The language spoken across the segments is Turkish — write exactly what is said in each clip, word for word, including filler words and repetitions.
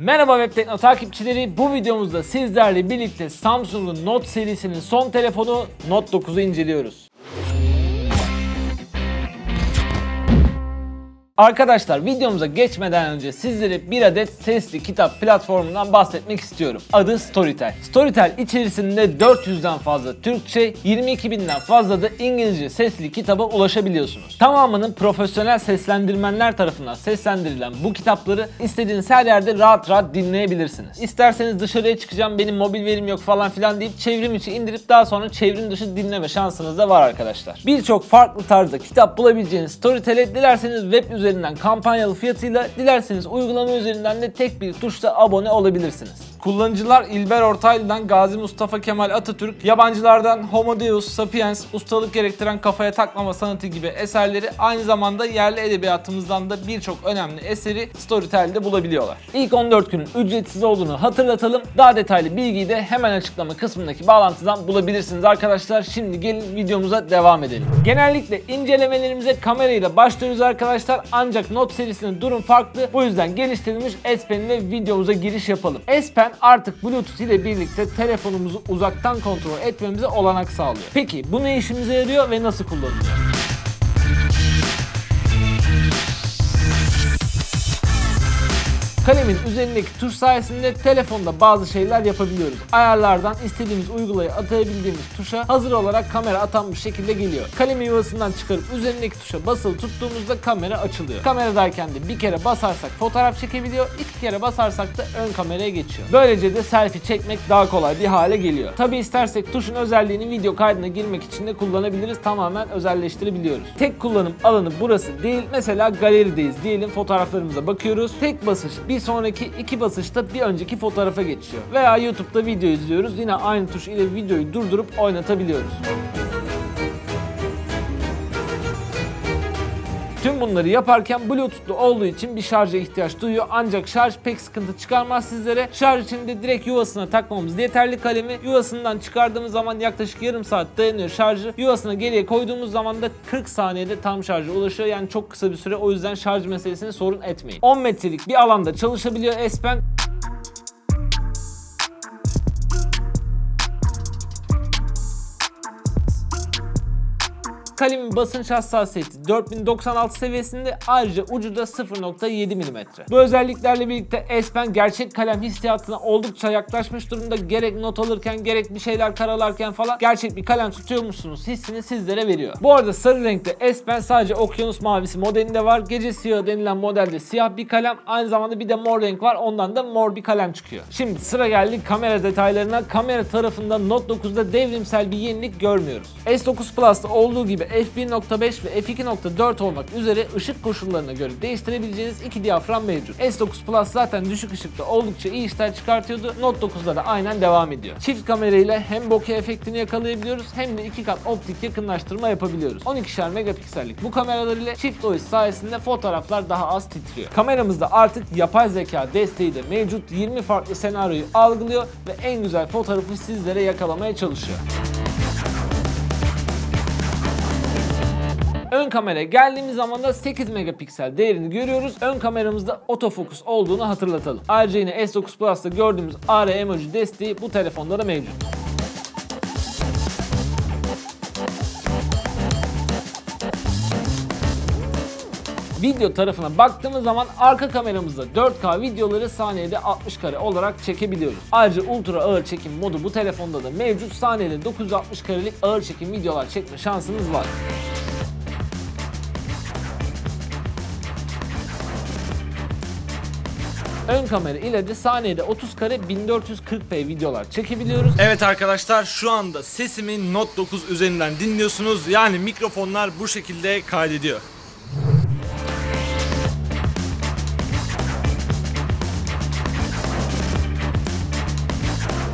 Merhaba Webtekno takipçileri, bu videomuzda sizlerle birlikte Samsung'un Note serisinin son telefonu Note dokuzu inceliyoruz. Arkadaşlar, videomuza geçmeden önce sizlere bir adet sesli kitap platformundan bahsetmek istiyorum. Adı Storytel. Storytel içerisinde dört yüzden fazla Türkçe, yirmi iki binden fazla da İngilizce sesli kitaba ulaşabiliyorsunuz. Tamamının profesyonel seslendirmenler tarafından seslendirilen bu kitapları istediğiniz her yerde rahat rahat dinleyebilirsiniz. İsterseniz dışarıya çıkacağım, benim mobil verim yok falan filan deyip çevrim içi indirip daha sonra çevrim dışı dinleme şansınız da var arkadaşlar. Birçok farklı tarzda kitap bulabileceğiniz Storytel'e dilerseniz web üzerinden üzerinden kampanyalı fiyatıyla, dilerseniz uygulama üzerinden de tek bir tuşla abone olabilirsiniz. Kullanıcılar İlber Ortaylı'dan Gazi Mustafa Kemal Atatürk, yabancılardan Homo Deus, Sapiens, ustalık gerektiren kafaya takmama sanatı gibi eserleri, aynı zamanda yerli edebiyatımızdan da birçok önemli eseri Storytel'de bulabiliyorlar. İlk on dört günün ücretsiz olduğunu hatırlatalım. Daha detaylı bilgiyi de hemen açıklama kısmındaki bağlantıdan bulabilirsiniz arkadaşlar. Şimdi gelin videomuza devam edelim. Genellikle incelemelerimize kamerayla başlıyoruz arkadaşlar. Ancak Note serisinin durum farklı. Bu yüzden geliştirilmiş S Pen ile videomuza giriş yapalım. S Pen artık Bluetooth ile birlikte telefonumuzu uzaktan kontrol etmemize olanak sağlıyor. Peki bu ne işimize yarıyor ve nasıl kullanılıyor? Kalemin üzerindeki tuş sayesinde telefonda bazı şeyler yapabiliyoruz. Ayarlardan istediğimiz uygulayı atabildiğimiz tuşa hazır olarak kamera atanmış şekilde geliyor. Kalemi yuvasından çıkarıp üzerindeki tuşa basılı tuttuğumuzda kamera açılıyor. Kameradayken de bir kere basarsak fotoğraf çekebiliyor, iki kere basarsak da ön kameraya geçiyor. Böylece de selfie çekmek daha kolay bir hale geliyor. Tabi istersek tuşun özelliğini video kaydına girmek için de kullanabiliriz. Tamamen özelleştirebiliyoruz. Tek kullanım alanı burası değil. Mesela galerideyiz diyelim, fotoğraflarımıza bakıyoruz. Tek basış bir Bir sonraki iki basışta bir önceki fotoğrafa geçiyor. Veya YouTube'da video izliyoruz. Yine aynı tuş ile videoyu durdurup oynatabiliyoruz. Tüm bunları yaparken Bluetooth'lu olduğu için bir şarja ihtiyaç duyuyor. Ancak şarj pek sıkıntı çıkarmaz sizlere. Şarj için de direkt yuvasına takmamız yeterli kalemi. Yuvasından çıkardığımız zaman yaklaşık yarım saat dayanıyor şarjı. Yuvasına geriye koyduğumuz zaman da kırk saniyede tam şarja ulaşıyor. Yani çok kısa bir süre, o yüzden şarj meselesini sorun etmeyin. on metrelik bir alanda çalışabiliyor S Pen. Kalemin basınç hassasiyeti dört bin doksan altı seviyesinde, ayrıca ucu da sıfır nokta yedi milimetre. Bu özelliklerle birlikte S Pen gerçek kalem hissiyatına oldukça yaklaşmış durumda. Gerek not alırken, gerek bir şeyler karalarken falan gerçek bir kalem tutuyormuşsunuz hissini sizlere veriyor. Bu arada sarı renkte S Pen sadece okyanus mavisi modelinde var. Gece siyahı denilen modelde siyah bir kalem, aynı zamanda bir de mor renk var, ondan da mor bir kalem çıkıyor. Şimdi sıra geldi kamera detaylarına. Kamera tarafında Note dokuzda devrimsel bir yenilik görmüyoruz. S dokuz Plus'ta olduğu gibi f bir nokta beş ve f iki nokta dört olmak üzere ışık koşullarına göre değiştirebileceğiniz iki diyafram mevcut. S dokuz Plus zaten düşük ışıkta oldukça iyi işler çıkartıyordu. Note dokuzda da aynen devam ediyor. Çift kamerayla hem bokeh efektini yakalayabiliyoruz hem de iki kat optik yakınlaştırma yapabiliyoruz. on ikişer megapiksellik bu kameralar ile çift O I S sayesinde fotoğraflar daha az titriyor. Kameramızda artık yapay zeka desteği de mevcut. yirmi farklı senaryoyu algılıyor ve en güzel fotoğrafı sizlere yakalamaya çalışıyor. Ön kameraya geldiğimiz zaman da sekiz megapiksel değerini görüyoruz. Ön kameramızda otofokus olduğunu hatırlatalım. Ayrıca yine S dokuz Plus'ta gördüğümüz A R emoji desteği bu telefonda da mevcut. Video tarafına baktığımız zaman arka kameramızda dört K videoları saniyede altmış kare olarak çekebiliyoruz. Ayrıca ultra ağır çekim modu bu telefonda da mevcut. Saniyede dokuz yüz altmış karelik ağır çekim videolar çekme şansınız var. Ön kamera ile de saniyede otuz kare bin dört yüz kırk p videolar çekebiliyoruz. Evet arkadaşlar, şu anda sesimi Note dokuz üzerinden dinliyorsunuz. Yani mikrofonlar bu şekilde kaydediyor.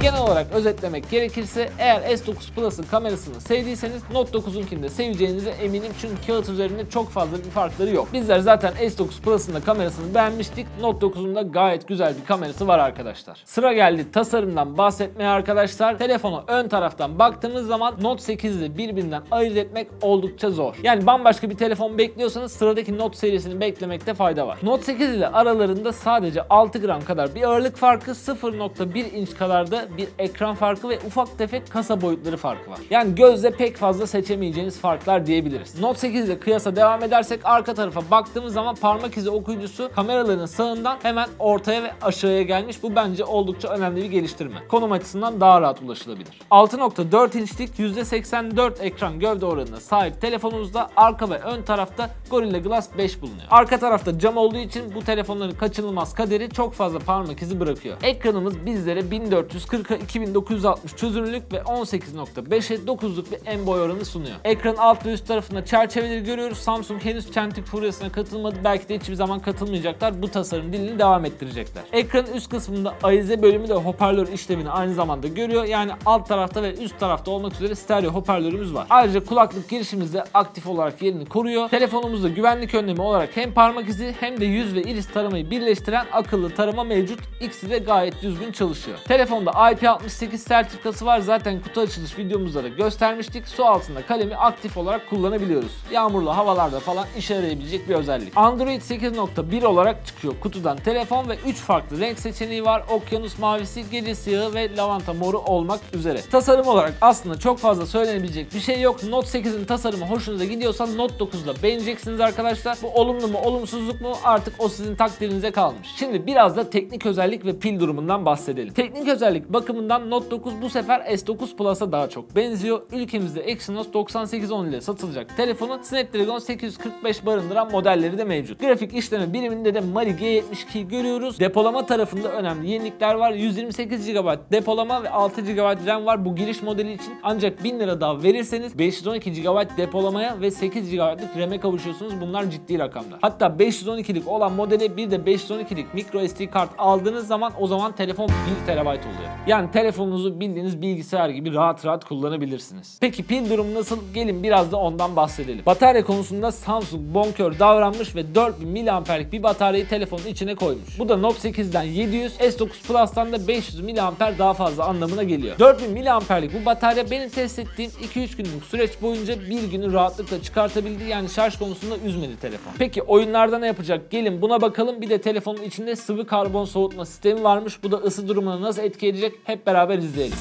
Genel olarak özetlemek gerekirse eğer S dokuz Plus'ın kamerasını sevdiyseniz Note dokuzunkini de seveceğinize eminim, çünkü kağıt üzerinde çok fazla bir farkları yok. Bizler zaten S dokuz Plus'ın da kamerasını beğenmiştik. Note dokuzun da gayet güzel bir kamerası var arkadaşlar. Sıra geldi tasarımdan bahsetmeye arkadaşlar. Telefona ön taraftan baktığınız zaman Note sekizi birbirinden ayırt etmek oldukça zor. Yani bambaşka bir telefon bekliyorsanız sıradaki Note serisini beklemekte fayda var. Note sekiz ile aralarında sadece altı gram kadar bir ağırlık farkı, sıfır nokta bir inç kadar da bir ekran farkı ve ufak tefek kasa boyutları farkı var. Yani gözle pek fazla seçemeyeceğiniz farklar diyebiliriz. Note sekiz ile kıyasa devam edersek arka tarafa baktığımız zaman parmak izi okuyucusu kameraların sağından hemen ortaya ve aşağıya gelmiş. Bu bence oldukça önemli bir geliştirme. Konum açısından daha rahat ulaşılabilir. altı nokta dört inçlik yüzde seksen dört ekran gövde oranına sahip telefonumuzda arka ve ön tarafta Gorilla Glass beş bulunuyor. Arka tarafta cam olduğu için bu telefonların kaçınılmaz kaderi çok fazla parmak izi bırakıyor. Ekranımız bizlere bin dört yüz kırka iki bin dokuz yüz altmış çözünürlük ve on sekiz nokta beşe dokuzluk bir en boy oranı sunuyor. Ekranın alt ve üst tarafında çerçeveleri görüyoruz. Samsung henüz çentik furyasına katılmadı. Belki de hiçbir zaman katılmayacaklar. Bu tasarım dilini devam ettirecekler. Ekranın üst kısmında A I S bölümü de hoparlör işlemini aynı zamanda görüyor. Yani alt tarafta ve üst tarafta olmak üzere stereo hoparlörümüz var. Ayrıca kulaklık girişimiz de aktif olarak yerini koruyor. Telefonumuzda güvenlik önlemi olarak hem parmak izi hem de yüz ve iris taramayı birleştiren akıllı tarama mevcut. İkisi de gayet düzgün çalışıyor. Telefonda I P altmış sekiz sertifikası var. Zaten kutu açılış videomuzda da göstermiştik. Su altında kalemi aktif olarak kullanabiliyoruz. Yağmurlu havalarda falan işe yarayabilecek bir özellik. Android sekiz nokta bir olarak çıkıyor kutudan telefon ve üç farklı renk seçeneği var. Okyanus mavisi, gece siyahı ve lavanta moru olmak üzere. Tasarım olarak aslında çok fazla söylenebilecek bir şey yok. Note sekizin tasarımı hoşunuza gidiyorsa Note dokuzla beğeneceksiniz arkadaşlar. Bu olumlu mu olumsuzluk mu artık o sizin takdirinize kalmış. Şimdi biraz da teknik özellik ve pil durumundan bahsedelim. Teknik özellik bakımından Note dokuz bu sefer S dokuz Plus'a daha çok benziyor. Ülkemizde Exynos doksan sekiz on ile satılacak telefonun Snapdragon sekiz yüz kırk beş barındıran modelleri de mevcut. Grafik işleme biriminde de Mali G yetmiş iki'yi görüyoruz. Depolama tarafında önemli yenilikler var. yüz yirmi sekiz gigabayt depolama ve altı gigabayt RAM var bu giriş modeli için. Ancak bin lira daha verirseniz beş yüz on iki gigabayt depolamaya ve sekiz gigabaytlık RAM'e kavuşuyorsunuz. Bunlar ciddi rakamlar. Hatta beş yüz on ikilik olan modeli bir de beş yüz on ikilik micro S D kart aldığınız zaman o zaman telefon bir terabayt oluyor. Yani telefonunuzu bildiğiniz bilgisayar gibi rahat rahat kullanabilirsiniz. Peki pil durumu nasıl? Gelin biraz da ondan bahsedelim. Batarya konusunda Samsung bonkör davranmış ve dört bin miliamperlik bir bataryayı telefonun içine koymuş. Bu da Note sekizden yedi yüz, S dokuz Plus'tan da beş yüz miliamper daha fazla anlamına geliyor. dört bin miliamperlik bu batarya benim test ettiğim iki üç günlük süreç boyunca bir günü rahatlıkla çıkartabildi. Yani şarj konusunda üzmedi telefon. Peki oyunlarda ne yapacak? Gelin buna bakalım. Bir de telefonun içinde sıvı karbon soğutma sistemi varmış. Bu da ısı durumuna nasıl etki edecek? Hep beraber izleyelim.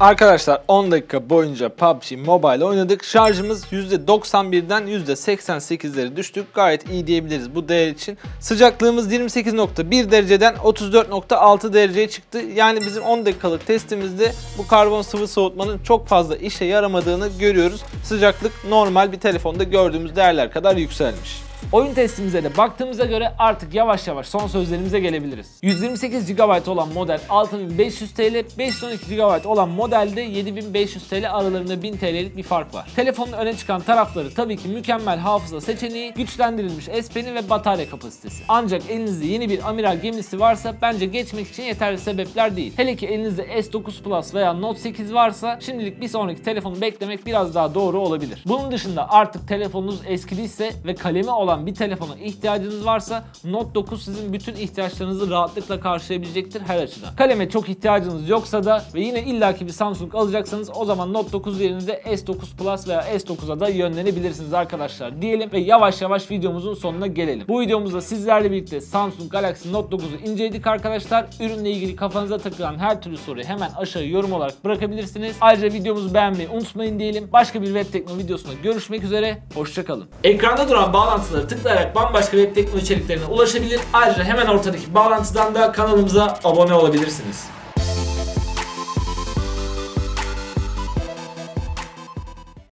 Arkadaşlar on dakika boyunca P U B G Mobile oynadık. Şarjımız yüzde doksan birden yüzde seksen sekizlere düştük. Gayet iyi diyebiliriz bu değer için. Sıcaklığımız yirmi sekiz nokta bir dereceden otuz dört nokta altı dereceye çıktı. Yani bizim on dakikalık testimizde bu karbon sıvı soğutmanın çok fazla işe yaramadığını görüyoruz. Sıcaklık normal bir telefonda gördüğümüz değerler kadar yükselmiş. Oyun testimize de baktığımıza göre artık yavaş yavaş son sözlerimize gelebiliriz. yüz yirmi sekiz gigabayt olan model altı bin beş yüz TL, beş yüz on iki gigabayt olan modelde yedi bin beş yüz TL aralarında bin TL'lik bir fark var. Telefonun öne çıkan tarafları tabii ki mükemmel hafıza seçeneği, güçlendirilmiş S Pen'i ve batarya kapasitesi. Ancak elinizde yeni bir amiral gemisi varsa bence geçmek için yeterli sebepler değil. Hele ki elinizde S dokuz Plus veya Note sekiz varsa şimdilik bir sonraki telefonu beklemek biraz daha doğru olabilir. Bunun dışında artık telefonunuz eskidiyse ve kalemi olan bir telefona ihtiyacınız varsa Note dokuz sizin bütün ihtiyaçlarınızı rahatlıkla karşılayabilecektir her açıdan. Kaleme çok ihtiyacınız yoksa da ve yine illaki bir Samsung alacaksanız o zaman Note dokuz yerine de S dokuz Plus veya S dokuza da yönlenebilirsiniz arkadaşlar diyelim ve yavaş yavaş videomuzun sonuna gelelim. Bu videomuzda sizlerle birlikte Samsung Galaxy Note dokuzu inceledik arkadaşlar. Ürünle ilgili kafanıza takılan her türlü soruyu hemen aşağı yorum olarak bırakabilirsiniz. Ayrıca videomuzu beğenmeyi unutmayın diyelim. Başka bir Webtekno videosunda görüşmek üzere. Hoşçakalın. Ekranda duran bağlantıları tıklayarak bambaşka web teknoloji içeriklerine ulaşabilir. Ayrıca hemen ortadaki bağlantıdan da kanalımıza abone olabilirsiniz.